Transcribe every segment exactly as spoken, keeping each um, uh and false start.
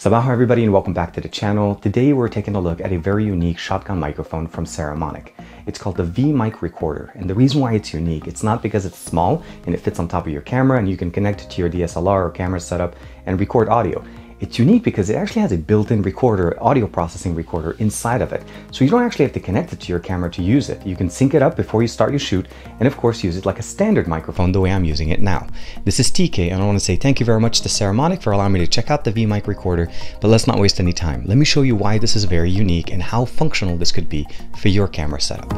Sabaho everybody and welcome back to the channel. Today we're taking a look at a very unique shotgun microphone from Saramonic. It's called the V-Mic Recorder, and the reason why it's unique, it's not because it's small and it fits on top of your camera and you can connect it to your D S L R or camera setup and record audio. It's unique because it actually has a built-in recorder, audio processing recorder inside of it. So you don't actually have to connect it to your camera to use it. You can sync it up before you start your shoot and of course use it like a standard microphone the way I'm using it now. This is T K and I want to say thank you very much to Saramonic for allowing me to check out the V-Mic Recorder, but let's not waste any time. Let me show you why this is very unique and how functional this could be for your camera setup.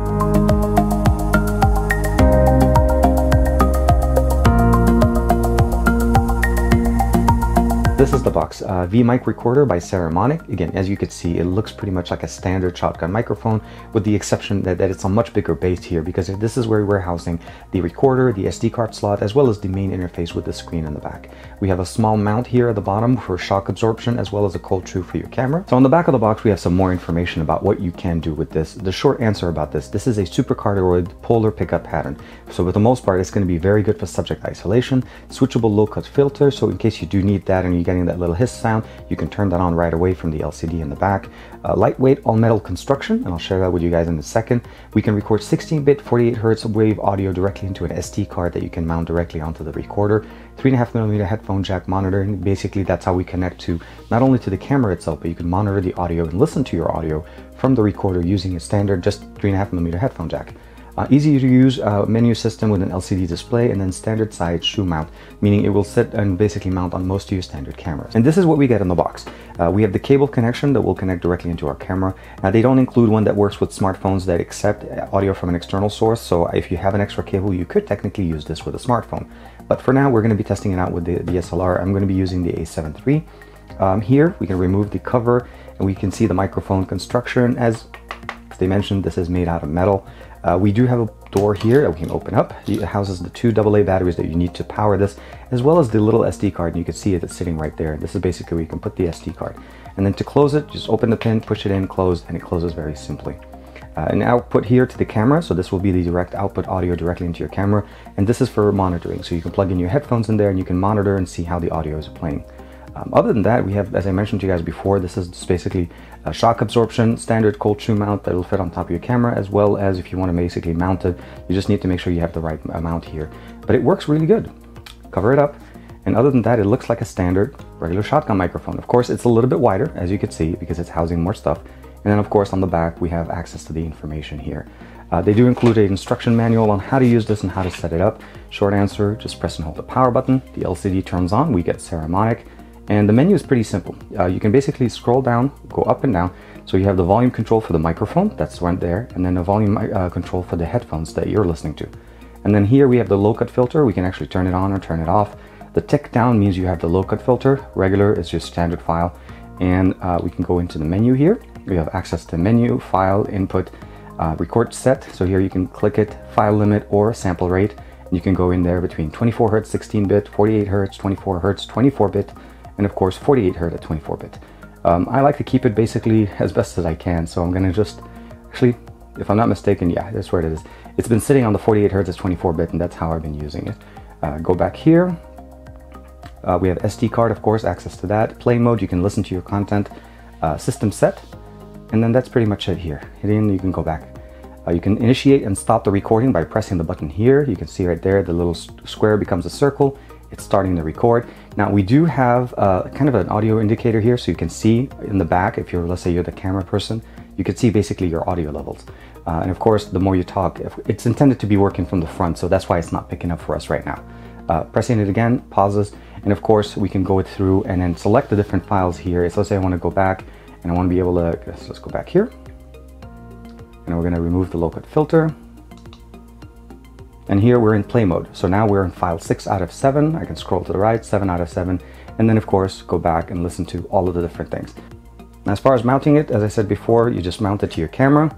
This is the box, uh, V-Mic Recorder by Saramonic. Again, as you can see, it looks pretty much like a standard shotgun microphone, with the exception that, that it's a much bigger base here, because this is where we're housing the recorder, the S D card slot, as well as the main interface with the screen in the back. We have a small mount here at the bottom for shock absorption, as well as a cold shoe for your camera. So on the back of the box, we have some more information about what you can do with this. The short answer about this, this is a supercardioid polar pickup pattern. So for the most part, it's going to be very good for subject isolation, switchable low-cut filter, so in case you do need that and you get that little hiss sound, you can turn that on right away from the L C D in the back. Uh, lightweight all-metal construction, and I'll share that with you guys in a second. We can record sixteen bit forty-eight hertz wave audio directly into an S D card that you can mount directly onto the recorder. three point five millimeter headphone jack monitor, and basically that's how we connect to not only to the camera itself, but you can monitor the audio and listen to your audio from the recorder using a standard just three point five millimeter headphone jack. Uh, easy to use uh, menu system with an L C D display, and then standard side shoe mount, meaning it will sit and basically mount on most of your standard cameras. And this is what we get in the box. Uh, we have the cable connection that will connect directly into our camera. Now they don't include one that works with smartphones that accept audio from an external source, so if you have an extra cable, you could technically use this with a smartphone. But for now, we're going to be testing it out with the D S L R. I'm going to be using the A seven three. Um, here, we can remove the cover, and we can see the microphone construction. As they mentioned, this is made out of metal. Uh, we do have a door here that we can open up. It houses the two double A batteries that you need to power this, as well as the little S D card, and you can see it, it's sitting right there. This is basically where you can put the S D card. And then to close it, just open the pin, push it in, close, and it closes very simply. Uh, an output here to the camera, so this will be the direct output audio directly into your camera, and this is for monitoring. So you can plug in your headphones in there and you can monitor and see how the audio is playing. Um, other than that, we have, as I mentioned to you guys before, this is just basically a shock absorption, standard cold shoe mount that will fit on top of your camera, as well as if you want to basically mount it, you just need to make sure you have the right amount here. But it works really good. Cover it up. And other than that, it looks like a standard regular shotgun microphone. Of course, it's a little bit wider, as you can see, because it's housing more stuff. And then, of course, on the back, we have access to the information here. Uh, they do include an instruction manual on how to use this and how to set it up. Short answer, just press and hold the power button. The L C D turns on. We get Saramonic. And the menu is pretty simple. Uh, you can basically scroll down, go up and down. So you have the volume control for the microphone, that's right there, and then the volume uh, control for the headphones that you're listening to. And then here we have the low-cut filter. We can actually turn it on or turn it off. The tick down means you have the low-cut filter. Regular is your standard file. And uh, we can go into the menu here. We have access to menu, file, input, uh, record set. So here you can click it, file limit or sample rate. And you can go in there between twenty-four hertz, sixteen bit, forty-eight hertz, twenty-four hertz, twenty-four bit, and of course forty-eight hertz at twenty-four bit. Um, I like to keep it basically as best as I can, so I'm gonna just, actually, if I'm not mistaken, yeah, that's where it is. It's been sitting on the forty-eight hertz at twenty-four bit, and that's how I've been using it. Uh, go back here. Uh, we have S D card, of course, access to that. Play mode, you can listen to your content. Uh, system set, and then that's pretty much it here. Hit in, you can go back. Uh, you can initiate and stop the recording by pressing the button here. You can see right there, the little square becomes a circle. It's starting to record. Now we do have uh, kind of an audio indicator here, so you can see in the back, if you're, let's say you're the camera person, you can see basically your audio levels. Uh, and of course, the more you talk, it's intended to be working from the front, so that's why it's not picking up for us right now. Uh, pressing it again, pauses, and of course, we can go through and then select the different files here. So let's say I wanna go back, and I wanna be able to, let's, let's go back here. And we're gonna remove the low-cut filter. And here we're in play mode. So now we're in file six out of seven. I can scroll to the right, seven out of seven. And then of course, go back and listen to all of the different things. Now, as far as mounting it, as I said before, you just mount it to your camera,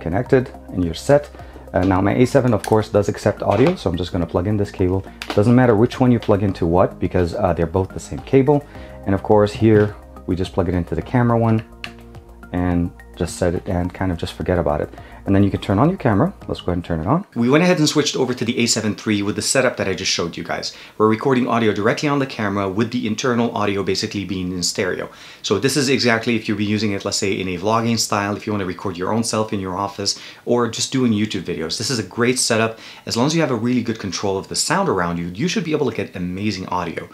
connect it, and you're set. Uh, now my A seven, of course, does accept audio. So I'm just gonna plug in this cable. Doesn't matter which one you plug into what, because uh, they're both the same cable. And of course here, we just plug it into the camera one and just set it and kind of just forget about it. and then you can turn on your camera. Let's go ahead and turn it on. We went ahead and switched over to the A seven three with the setup that I just showed you guys. We're recording audio directly on the camera with the internal audio basically being in stereo. So this is exactly if you'll be using it, let's say in a vlogging style, if you want to record your own self in your office or just doing YouTube videos. This is a great setup. As long as you have a really good control of the sound around you, you should be able to get amazing audio.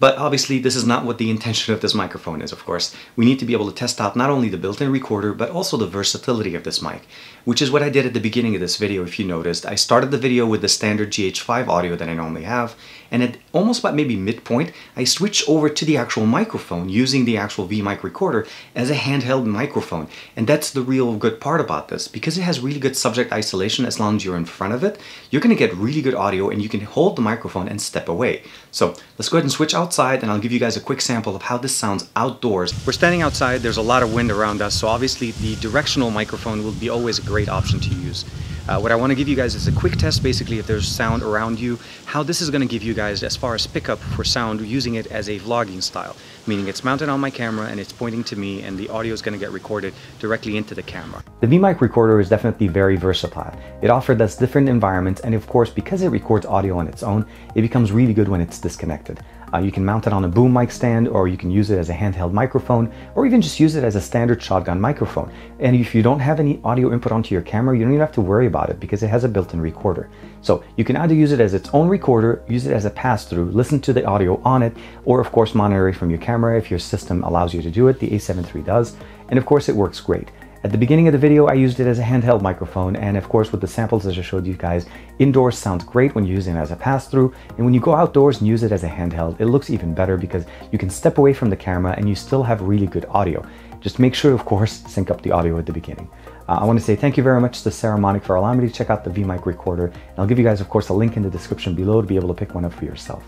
But obviously this is not what the intention of this microphone is, of course. We need to be able to test out not only the built-in recorder, but also the versatility of this mic, which is what I did at the beginning of this video, if you noticed. I started the video with the standard G H five audio that I normally have, and at almost about maybe midpoint, I switched over to the actual microphone using the actual V-Mic Recorder as a handheld microphone. And that's the real good part about this, because it has really good subject isolation as long as you're in front of it. You're going to get really good audio and you can hold the microphone and step away. So let's go ahead and switch out outside and I'll give you guys a quick sample of how this sounds outdoors. We're standing outside, there's a lot of wind around us, so obviously the directional microphone will be always a great option to use. Uh, what I want to give you guys is a quick test, basically if there's sound around you, how this is going to give you guys as far as pickup for sound using it as a vlogging style, meaning it's mounted on my camera and it's pointing to me and the audio is going to get recorded directly into the camera. The V-Mic Recorder is definitely very versatile. It offers us different environments, and of course because it records audio on its own, it becomes really good when it's disconnected. Uh, you can mount it on a boom mic stand, or you can use it as a handheld microphone, or even just use it as a standard shotgun microphone. And if you don't have any audio input onto your camera, you don't even have to worry about it because it has a built-in recorder. So you can either use it as its own recorder, use it as a pass-through, listen to the audio on it, or of course monitor it from your camera if your system allows you to do it. The A seven three does, and of course it works great. At the beginning of the video, I used it as a handheld microphone, and of course with the samples that I showed you guys, indoors sounds great when you're using it as a pass-through, and when you go outdoors and use it as a handheld, it looks even better because you can step away from the camera and you still have really good audio. Just make sure, of course, sync up the audio at the beginning. Uh, I want to say thank you very much to Saramonic for allowing me to check out the V-Mic Recorder, and I'll give you guys, of course, a link in the description below to be able to pick one up for yourself.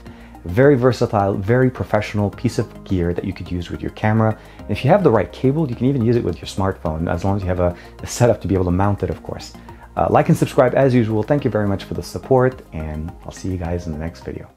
Very versatile, very professional piece of gear that you could use with your camera. And if you have the right cable, you can even use it with your smartphone, as long as you have a, a setup to be able to mount it, of course. Uh, like and subscribe as usual. Thank you very much for the support, and I'll see you guys in the next video.